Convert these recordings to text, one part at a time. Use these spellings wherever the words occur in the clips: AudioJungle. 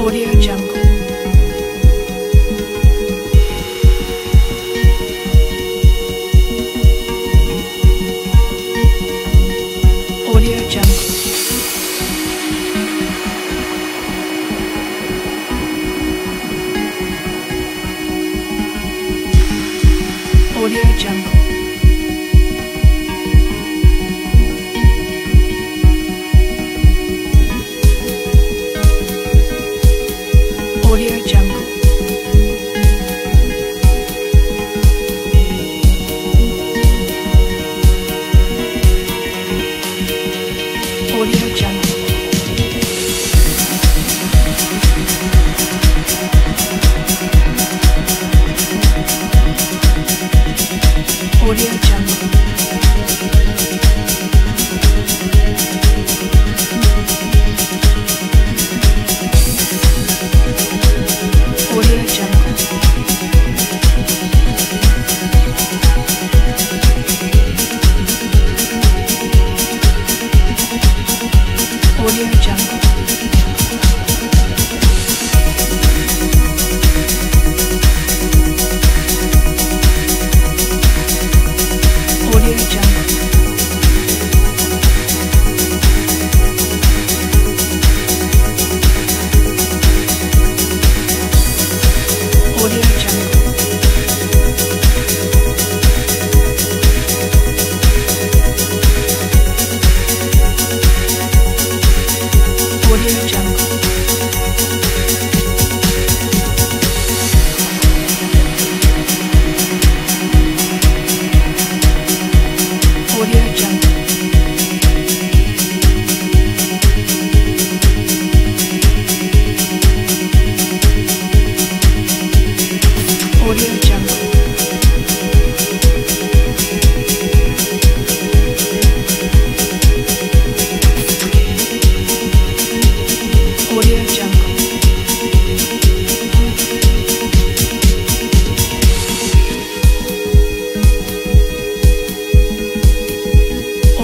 AudioJungle. AudioJungle. AudioJungle. AudioJungle. AudioJungle. AudioJungle. AudioJungle. AudioJungle. AudioJungle. AudioJungle. AudioJungle. AudioJungle.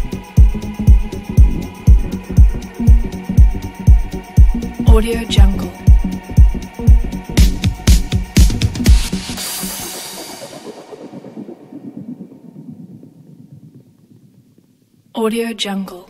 AudioJungle. AudioJungle. AudioJungle. AudioJungle.